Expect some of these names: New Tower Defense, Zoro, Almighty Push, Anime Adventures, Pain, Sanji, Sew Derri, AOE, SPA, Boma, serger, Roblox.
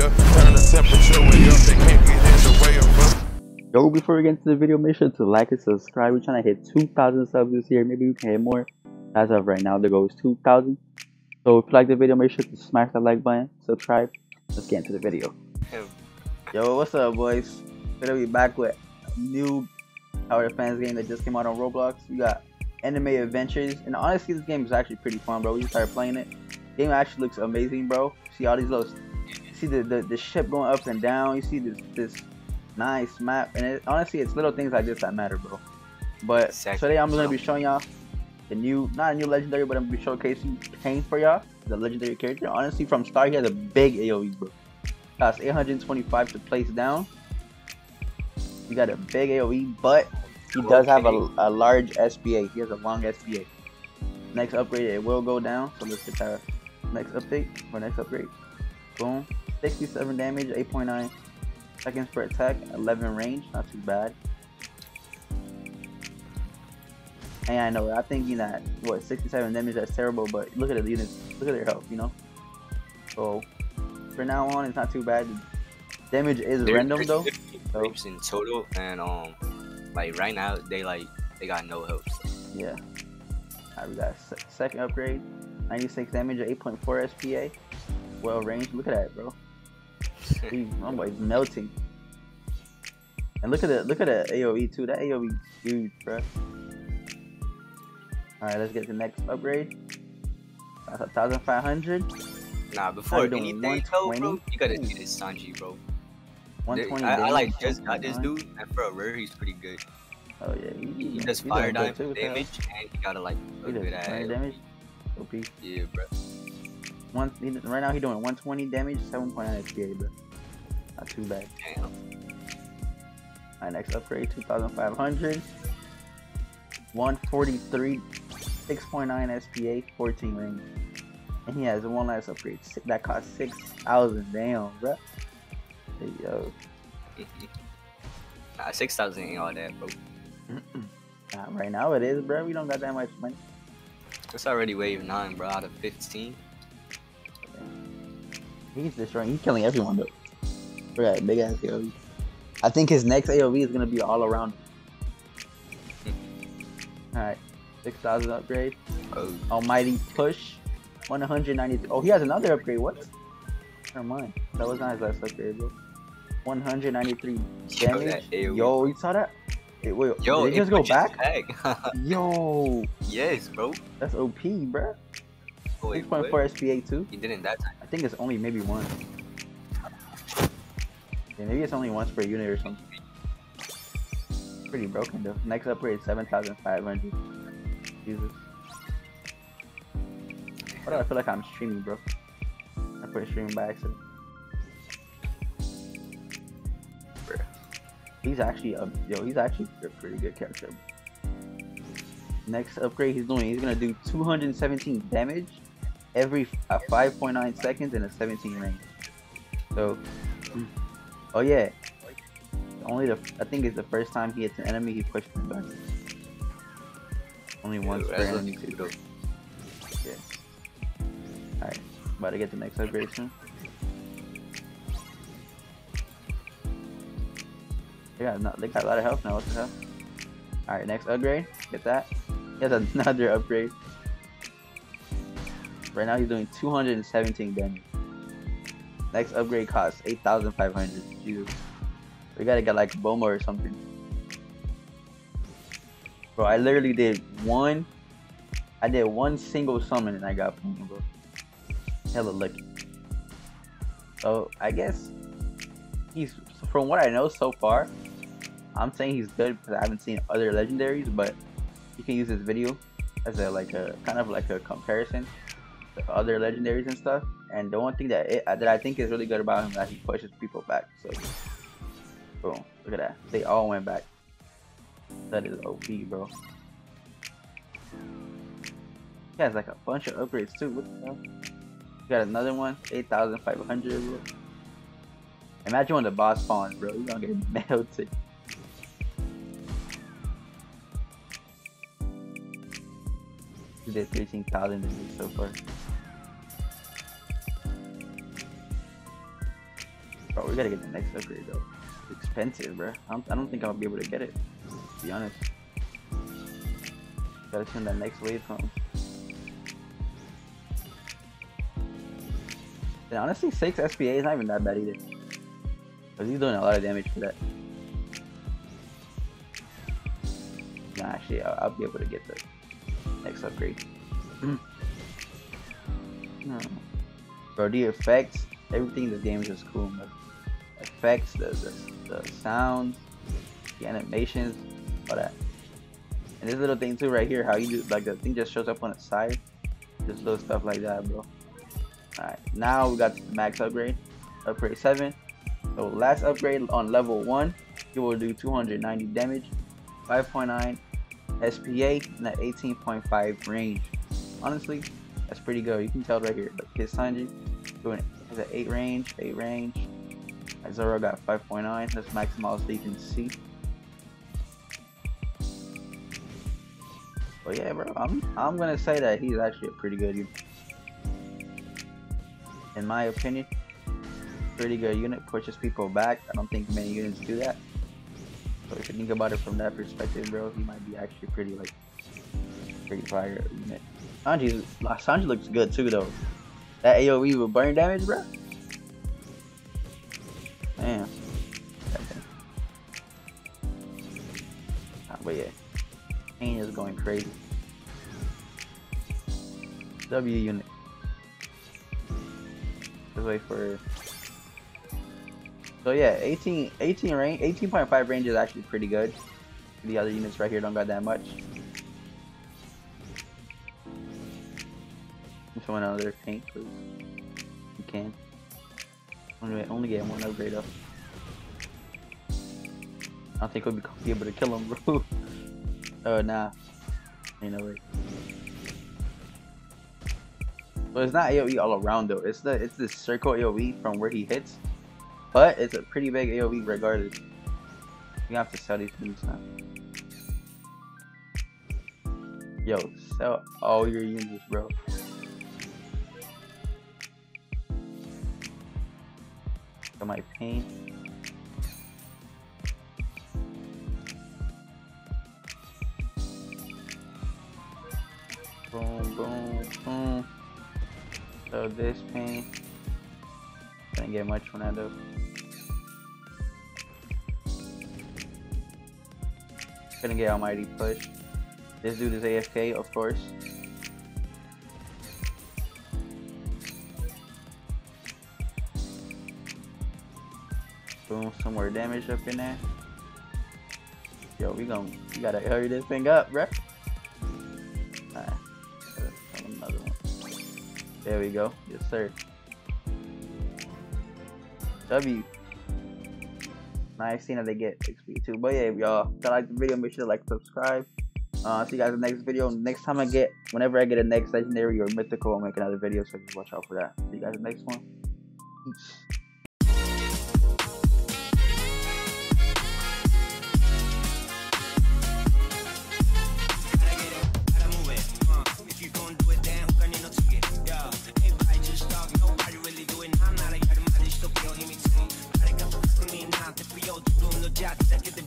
up, turn the temperature way up, they can't get in the way of us. Yo, before we get into the video, make sure to like and subscribe. We're trying to hit 2,000 subs this year. Maybe we can hit more. As of right now, the goal is 2,000. So if you like the video, make sure to smash that like button, subscribe. Let's get into the video. Yo, what's up, boys? We're gonna be back with a new Tower Defense game that just came out on Roblox. We got Anime Adventures, and honestly, this game is actually pretty fun, bro. We just started playing it. The game actually looks amazing, bro. See all these little, you see the ship going up and down. You see this nice map, and it, honestly, it's little things like this that matter, bro. But today I'm gonna be showing y'all the new, not a new legendary, but I'm gonna be showcasing Pain for y'all, the legendary character. Honestly, from start, he has a big AOE, bro. Costs 825 to place down. You got a big AOE, but he does have a large SBA. He has a long SBA. Next upgrade, it will go down. So let's get that next update or next upgrade. Boom. 67 damage, 8.9 seconds per attack, 11 range. Not too bad. And I know, I'm thinking that, what, 67 damage, that's terrible, but look at the units. Look at their health, you know? So for now on, it's not too bad. Damage is random though. Rapes in total, and like right now they got no health. So. Yeah. Alright, we got second upgrade, 96 damage, 8.4 SPA, well range. Look at that, bro. My boy's melting. And look at that AOE too. That AOE is huge, bro. Alright, let's get the next upgrade. That's 1,500. Nah, before anything, bro, you gotta do this Sanji, bro. 120. I like just got this dude, and for a rare, he's pretty good. Oh yeah, he does fire dive damage, and he gotta like a good ass damage. OP. Yeah, bro. Right now, he doing 120 damage, 7.9 SPA, bro. Not too bad. Damn. Alright, next upgrade, 2,500. 143, 6.9 SPA, 14 range. And he has one last upgrade that cost 6,000. Damn, bro. Hey, yo. Nah, 6,000 ain't all that, bro. Nah, right now it is, bro. We don't got that much money. It's already wave 9, bro, out of 15. He's destroying. He's killing everyone, though. Look at that big ass AOE. I think his next AOE is gonna be all around. Alright, 6,000 upgrade. Oh. Almighty Push. 192. Oh, he has another upgrade. What? Never mind. That was not his last upgrade, bro. 193 damage. Yo, you saw that? Wait, yo, did it just go back? Yo. Yes, bro. That's OP, bro. 6.4 SPA too. He didn't that time. I think it's only maybe one. Yeah, maybe it's only once per unit or something. Pretty broken though. Next upgrade, 7,500. Jesus. Why do I feel like I'm streaming, bro? I put streaming by accident. Bruh. He's actually a pretty good character. Next upgrade he's gonna do 217 damage every 5.9 seconds in a 17 range. So, oh yeah, I think it's the first time he hits an enemy he pushed him back. Only once per enemy too. Yeah. Alright, about to get the next upgrade soon. They got a lot of health now, what the hell? Alright, next upgrade, get that. He has another upgrade. Right now he's doing 217 damage. Next upgrade costs 8,500. Jesus. We gotta get like Boma or something. Bro, I literally did one single summon and I got Boma, bro. Hella lucky. So I guess he's, from what I know so far, I'm saying he's good because I haven't seen other legendaries, but you can use this video as a comparison to other legendaries and stuff. And the one thing that I think is really good about him is that he pushes people back. So boom, look at that. They all went back. That is OP, bro. He has like a bunch of upgrades too. What the hell? Got another one, 8,500. Imagine when the boss spawns, bro. You're gonna get melted. We did 13,000 this week so far. We gotta get the next upgrade though. It's expensive, bro. I don't think I'll be able to get it, to be honest. Gotta send that next wave home. And honestly, 6 SPA is not even that bad either. Because he's doing a lot of damage for that. Nah, actually, I'll be able to get the next upgrade. No. Bro, the effects, everything in this game is just cool, man. Effects, the sounds, the animations, all that. And this little thing too right here, how you do, like the thing just shows up on the side. Just little stuff like that, bro. Alright, now we got the max upgrade, upgrade 7. So last upgrade on level 1, it will do 290 damage, 5.9 SPA, and an 18.5 range. Honestly, that's pretty good. You can tell right here. Like his Sanji doing has an 8 range, 8 range. Zoro got 5.9. That's maximal, so you can see. But yeah, bro, I'm gonna say that he's actually a pretty good unit. In my opinion, pretty good unit. Pushes people back. I don't think many units do that. So if you think about it from that perspective, bro, he might be actually pretty pretty fire unit. Sanji looks good too though. That AoE with burn damage, bro. Damn. But yeah, Pain is going crazy. W unit. Let's wait for. So yeah, 18 range, 18.5 range is actually pretty good. The other units right here don't got that much. Someone out of their paint, please. You can. Only get one upgrade up. I don't think we'll be able to kill him, bro. Oh, nah. Ain't no way. So it's not AoE all around though. It's this circle AoE from where he hits, but it's a pretty big AoE regardless. You have to sell these things now. Yo, sell all your units, bro. So my Pain. Boom, boom, boom. So this Pain. Didn't get much from that though. Couldn't get Almighty Push. This dude is AFK, of course. Boom, some more damage up in there. Yo, we gotta hurry this thing up, bruh. Alright, another one. There we go, yes sir. W. Nice seeing that they get XP too. But yeah, y'all, if you like the video, make sure to like, subscribe. See you guys in the next video. Next time whenever I get a next legendary or mythical, I'll make another video. So just watch out for that. See you guys in the next one. Peace. Jack,